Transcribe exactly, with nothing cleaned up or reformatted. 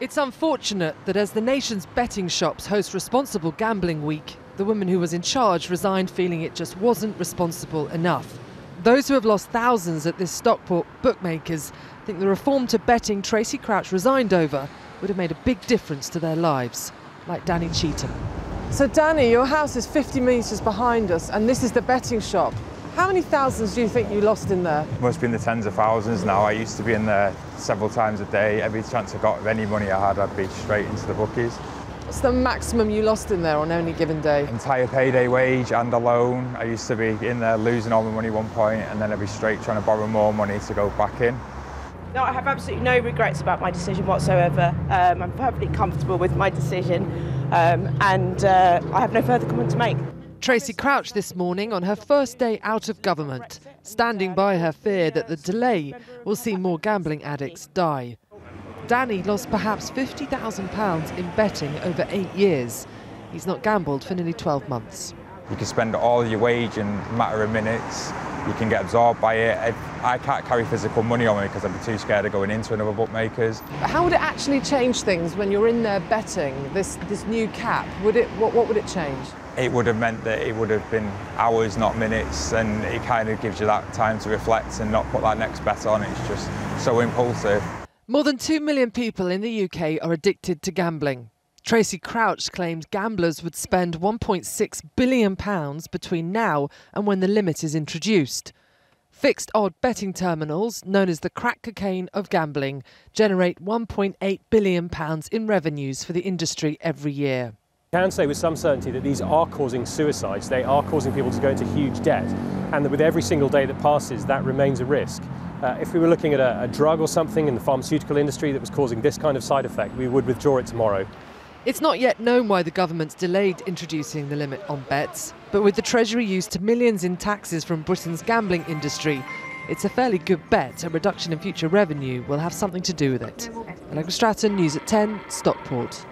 It's unfortunate that as the nation's betting shops host Responsible Gambling Week, the woman who was in charge resigned feeling it just wasn't responsible enough. Those who have lost thousands at this Stockport bookmakers think the reform to betting Tracey Crouch resigned over would have made a big difference to their lives, like Danny Cheetah. So Danny, your house is fifty metres behind us and this is the betting shop. How many thousands do you think you lost in there? It must be in the tens of thousands now. I used to be in there several times a day. Every chance I got of any money I had, I'd be straight into the bookies. What's the maximum you lost in there on any given day? Entire payday wage and a loan. I used to be in there losing all my money at one point and then I'd be straight trying to borrow more money to go back in. No, I have absolutely no regrets about my decision whatsoever. Um, I'm perfectly comfortable with my decision um, and uh, I have no further comment to make. Tracey Crouch this morning on her first day out of government, standing by her fear that the delay will see more gambling addicts die. Danny lost perhaps fifty thousand pounds in betting over eight years. He's not gambled for nearly twelve months. You can spend all your wage in a matter of minutes. You can get absorbed by it. I can't carry physical money on me because I'd be too scared of going into another bookmaker's. How would it actually change things when you're in there betting, this, this new cap? Would it, what, what would it change? It would have meant that it would have been hours, not minutes, and it kind of gives you that time to reflect and not put that next bet on. It's just so impulsive. More than two million people in the U K are addicted to gambling. Tracey Crouch claimed gamblers would spend one point six billion pounds between now and when the limit is introduced. Fixed odd betting terminals, known as the crack cocaine of gambling, generate one point eight billion pounds in revenues for the industry every year. I can say with some certainty that these are causing suicides. They are causing people to go into huge debt, and that with every single day that passes, that remains a risk. Uh, if we were looking at a, a drug or something in the pharmaceutical industry that was causing this kind of side effect, we would withdraw it tomorrow. It's not yet known why the government's delayed introducing the limit on bets, but with the Treasury used to millions in taxes from Britain's gambling industry, it's a fairly good bet a reduction in future revenue will have something to do with it. Eleanor Stratton, News at ten, Stockport.